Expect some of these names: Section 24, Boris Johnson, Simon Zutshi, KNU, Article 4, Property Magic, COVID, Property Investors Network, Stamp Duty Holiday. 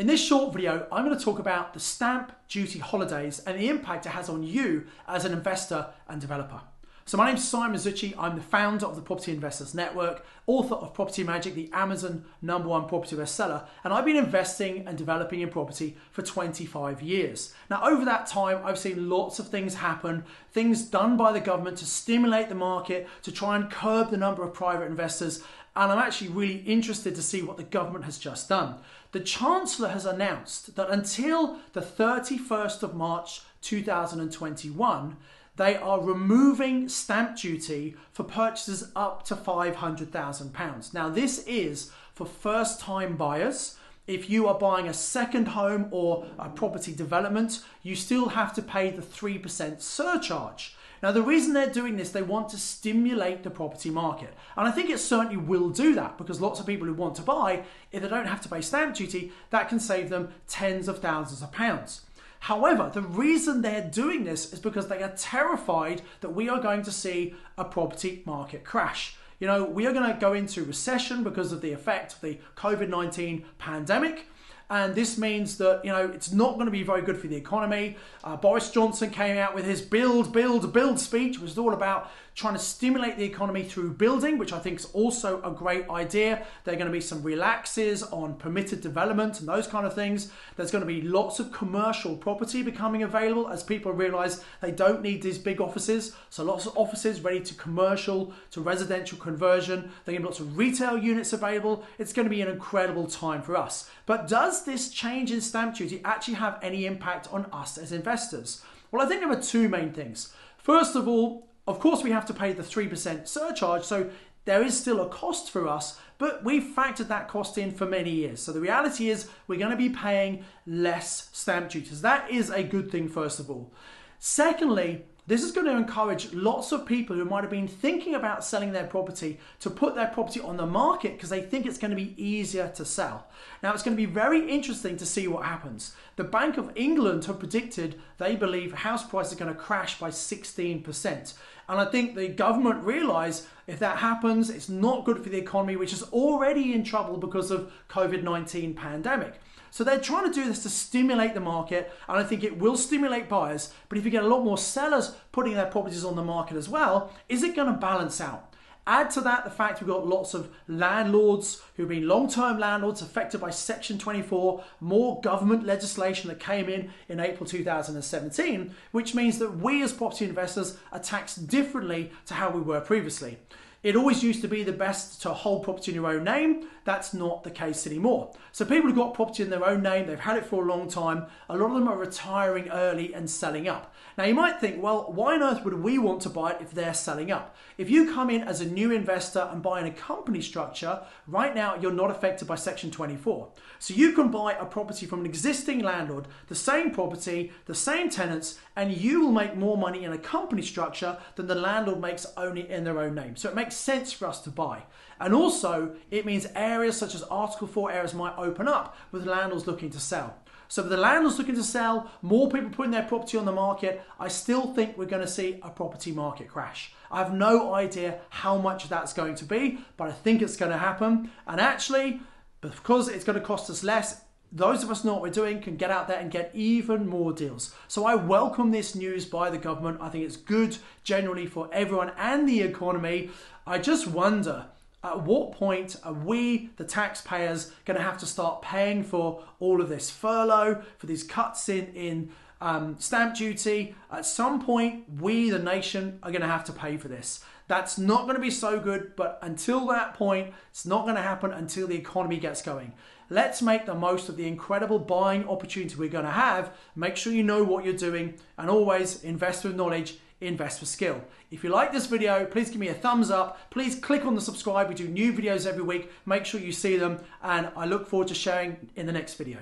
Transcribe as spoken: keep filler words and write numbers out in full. In this short video, I'm going to talk about the stamp duty holidays and the impact it has on you as an investor and developer. So my name's Simon Zutshi, I'm the founder of the Property Investors Network, author of Property Magic, the Amazon number one property bestseller, and I've been investing and developing in property for twenty-five years. Now over that time, I've seen lots of things happen, things done by the government to stimulate the market, to try and curb the number of private investors, and I'm actually really interested to see what the government has just done. The Chancellor has announced that until the thirty-first of March two thousand twenty-one, they are removing stamp duty for purchases up to five hundred thousand pounds. Now this is for first-time buyers. If you are buying a second home or a property development, you still have to pay the three percent surcharge. Now the reason they're doing this, they want to stimulate the property market. And I think it certainly will do that because lots of people who want to buy, if they don't have to pay stamp duty, that can save them tens of thousands of pounds. However, the reason they're doing this is because they are terrified that we are going to see a property market crash. You know, we are going to go into recession because of the effect of the COVID nineteen pandemic. And this means that, you know, it's not going to be very good for the economy. Uh, Boris Johnson came out with his build, build, build speech, which is all about trying to stimulate the economy through building, which I think is also a great idea. There are going to be some relaxes on permitted development and those kind of things. There's going to be lots of commercial property becoming available as people realize they don't need these big offices. So lots of offices ready to commercial, to residential conversion. There are going to be lots of retail units available. It's going to be an incredible time for us. But does this change in stamp duty actually have any impact on us as investors? Well, I think there are two main things. First of all, of course, we have to pay the three percent surcharge, so there is still a cost for us, but we've factored that cost in for many years. So the reality is we're going to be paying less stamp duties. That is a good thing, first of all. Secondly, this is going to encourage lots of people who might have been thinking about selling their property to put their property on the market because they think it's going to be easier to sell. Now, it's going to be very interesting to see what happens. The Bank of England have predicted they believe house prices are going to crash by sixteen percent. And I think the government realise if that happens, it's not good for the economy, which is already in trouble because of COVID nineteen pandemic. So they're trying to do this to stimulate the market, and I think it will stimulate buyers, but if you get a lot more sellers putting their properties on the market as well, is it going to balance out? Add to that the fact we've got lots of landlords who've been long-term landlords affected by Section twenty-four, more government legislation that came in in April two thousand seventeen, which means that we as property investors are taxed differently to how we were previously. It always used to be the best to hold property in your own name. That's not the case anymore. So people who've got property in their own name, they've had it for a long time, a lot of them are retiring early and selling up. Now you might think, well, why on earth would we want to buy it if they're selling up? If you come in as a new investor and buy in a company structure, right now you're not affected by Section twenty-four. So you can buy a property from an existing landlord, the same property, the same tenants, and you will make more money in a company structure than the landlord makes only in their own name. So it makes sense for us to buy. And also it means areas such as Article four areas might open up with landlords looking to sell. So with the landlords looking to sell, more people putting their property on the market, I still think we're going to see a property market crash. I have no idea how much that's going to be, but I think it's going to happen. And actually, because it's going to cost us less, those of us who know what we're doing can get out there and get even more deals. So I welcome this news by the government. I think it's good generally for everyone and the economy. I just wonder, at what point are we, the taxpayers, going to have to start paying for all of this furlough, for these cuts in, in um, stamp duty? At some point, we, the nation, are going to have to pay for this. That's not going to be so good, but until that point, it's not going to happen until the economy gets going. Let's make the most of the incredible buying opportunity we're going to have. Make sure you know what you're doing, and always invest with knowledge, invest with skill. If you like this video, please give me a thumbs up. Please click on the subscribe. We do new videos every week. Make sure you see them, and I look forward to sharing in the next video.